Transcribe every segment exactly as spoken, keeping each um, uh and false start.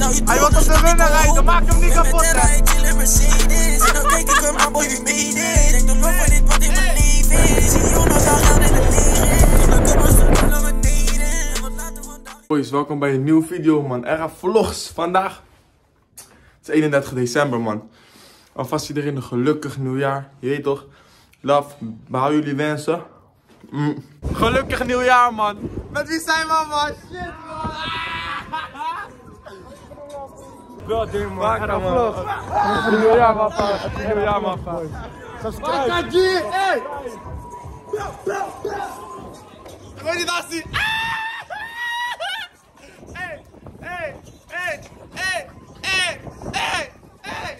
Hij wil op de runner rijden, maak hem niet kapot. Met Terra, ik chillen Mercedes. En dan kijk ik hem aan, boy, wie made it. Denk dan nog van dit wat in mijn leven is. Zie Jonas al gaan in het leven. Boys, welkom bij een nieuwe video, man. ErraVlogs, vandaag. Het is eenendertig december, man. Alvast iedereen een gelukkig nieuwjaar. Je weet toch? Love, behaal jullie wensen. Mm. Gelukkig nieuwjaar, man. Met wie zijn we, man? Shit, man. Bro, ding, man. Maak een vlog. Het nieuwjaar, man. Het nieuwjaar, man. Subscribe. Maak je, hey. Ik wil niet dat zien. Hey, hey, hey, hey, hey, hey, hey.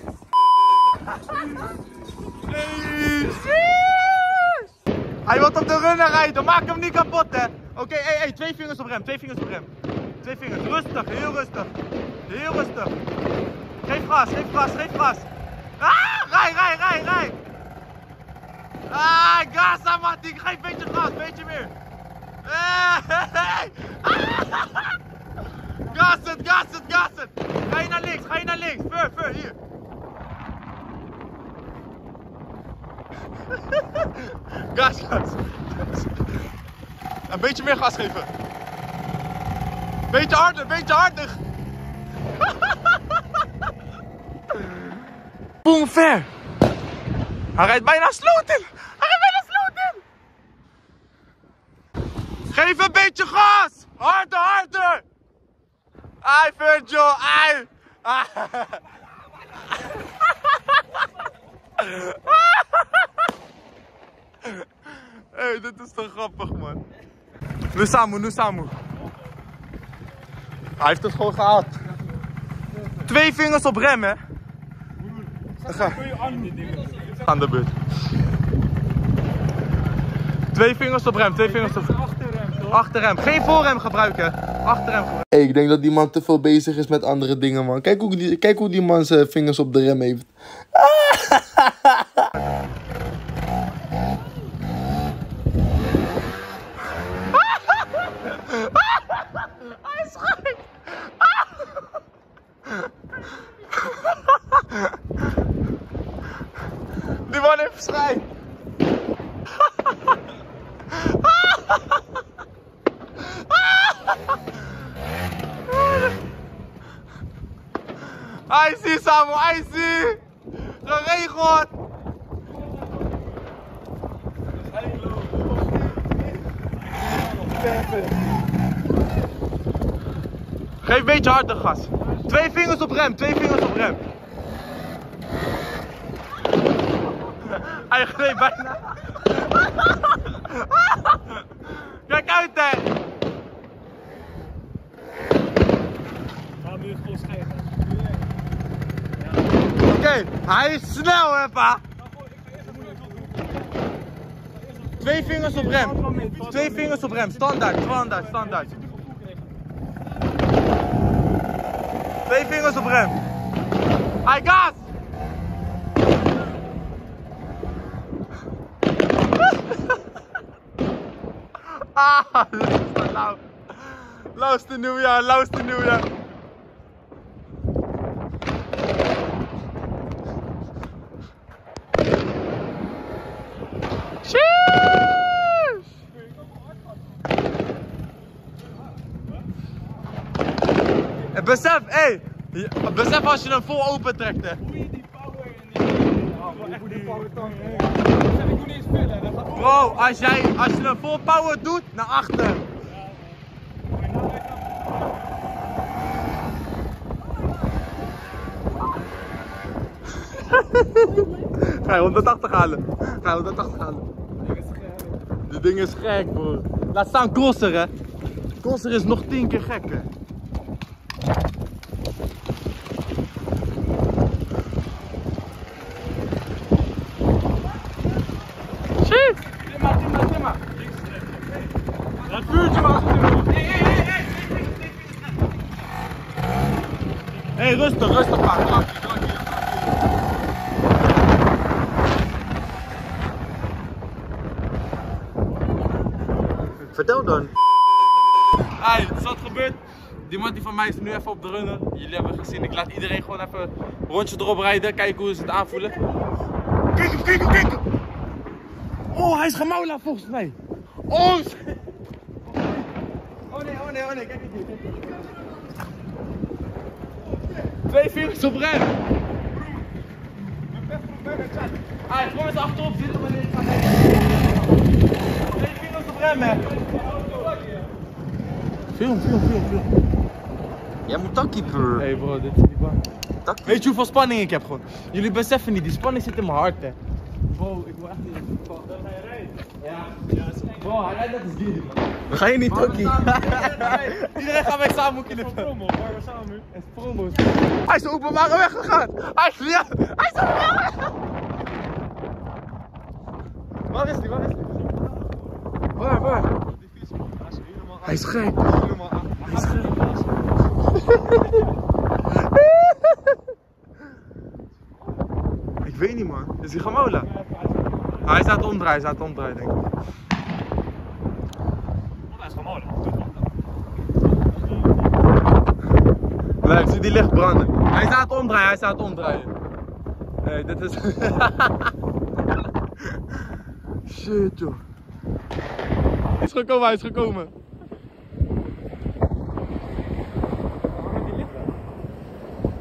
Hij wil op de runner rijden, maak hem niet kapot, hè. Oké, okay, hey, hey, twee vingers op rem, twee vingers op rem. Twee vingers, rustig, heel rustig. Heel rustig. Geef gas, geef gas, geef gas. Ah, rij, rij, rij, rij. Ah, Gaza, man, die geef een beetje gas, een beetje meer. Hey. Gas het, gas het, gas het. Ga je naar links, ga je naar links. Ver, ver, hier. Gas, gas. Een beetje meer gas geven. Beetje harder, beetje harder. Boom, ver. Hij rijdt bijna sloot in. Hij rijdt bijna sloot in. Geef een beetje gas. Harder, harder. Ai, Virgil, ai. Ah. Hey, dit is toch grappig, man. Nu Samu, nu Samu. Hij heeft het gewoon gehad. Twee vingers op rem, hè. Ga aan de beurt. Twee vingers op rem, twee vingers op rem. Achterrem, geen voorrem gebruiken. Achterrem gebruiken. Hey, ik denk dat die man te veel bezig is met andere dingen, man. Kijk hoe die, kijk hoe die man zijn vingers op de rem heeft. Die man heeft schijn. Hij ziet, Samu, hij ziet. Geregeld. Geef een beetje harder gas. Twee vingers op rem, twee vingers op rem. Hij gleed bijna. Kijk uit, hè. Oké, okay, hij is snel, hè, pa. Twee vingers op rem. Twee vingers op rem. Standaard, standaard, standaard. Twee vingers op rem. Hij gas! Ah, luister, Lau. Luister nieuwjaar, luister nieuwjaar. Cheers! Besef, hé. Hey, besef als je hem vol open trekt, hè. Hoe je die power in die... Hoe die power tank, hè. Ik doe niet eens veel, hè. Bro, als, jij, als je een vol power doet, naar achter. Ga je honderdtachtig halen. Ga je honderdtachtig halen. Dit ding is gek, bro. Laat staan crosser, hè. Crosser is nog tien keer gekker. Hey, rustig, rustig, pak. Vertel dan. Hey, wat gebeurt? die mattie van mij is nu even op de runnen. Jullie hebben gezien, ik laat iedereen gewoon even een rondje erop rijden. Kijken hoe ze het aanvoelen. Kijk hem, kijk hem, kijk hem. Oh, hij is gemaula volgens mij. Oh, shit. Oh nee, oh nee, oh nee, kijk het niet. Twee vingers op rij. Hij is gewoon eens achterop zitten wanneer ik ga rijden. Twee vingers op rem, hè. Film, film, film, film. Jij moet takkeeper. Hé hey bro, dit is niet waar. Weet je hoeveel spanning ik heb gewoon? Jullie beseffen niet, die spanning zit in mijn hart, hè. Bro, ik wil echt niet. Dan ga je rijden. Ja, ja, dat is echt. Bro, hij rijdt net als die, man. We gaan je niet takkie. Iedereen gaat wij samen moeten knippen. Het is promo, waar we samen nu. Het is promo. Hij is de openbare weg gegaan. Hij is ja, hij is openbare weg. Waar is die, waar is die? Waar, waar? Hij is gek. Hij is gek. Ik weet niet, man. Is hij gamola? Ah, hij staat omdraaien, hij staat omdraaien, denk ik. Hij is gamola. Blijf, zie die licht branden. Hij staat omdraaien, hij staat omdraaien. Nee, dit is... Shit, joh. Hij is gekomen, hij is gekomen.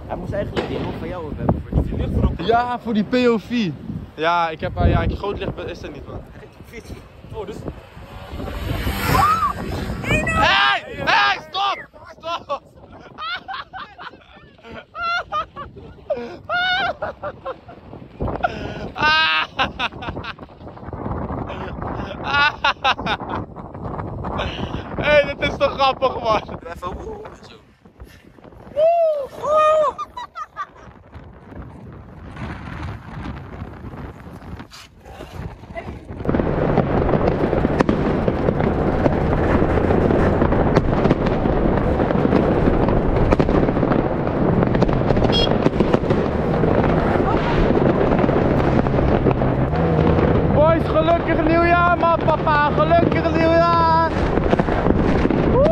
Hij moest eigenlijk die rol van jou hebben voor die licht erop. Ja, voor die P O V. Ja, ik heb uh, ja, een groot licht is er niet van. Oh, dus. Hey! Hey, stop! Stop! Hé, hey, dit is toch grappig, man. Even woe zo. Gelukkig nieuwjaar, man, papa! Gelukkig nieuwjaar! Woe!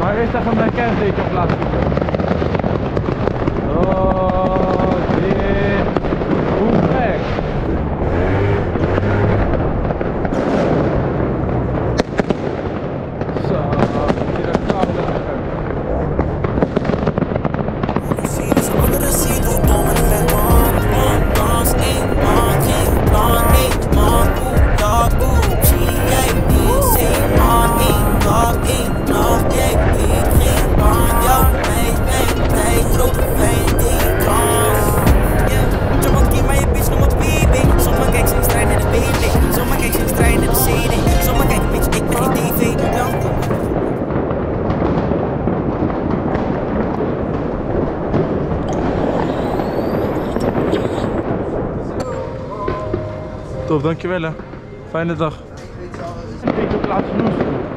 Maar eerst even mijn kenteken plaatsen. Oh, dit. Hoe gek. Zo, hier een kabel leggen. Top, dankjewel hè. Fijne dag. Ik heb plaats genoeg.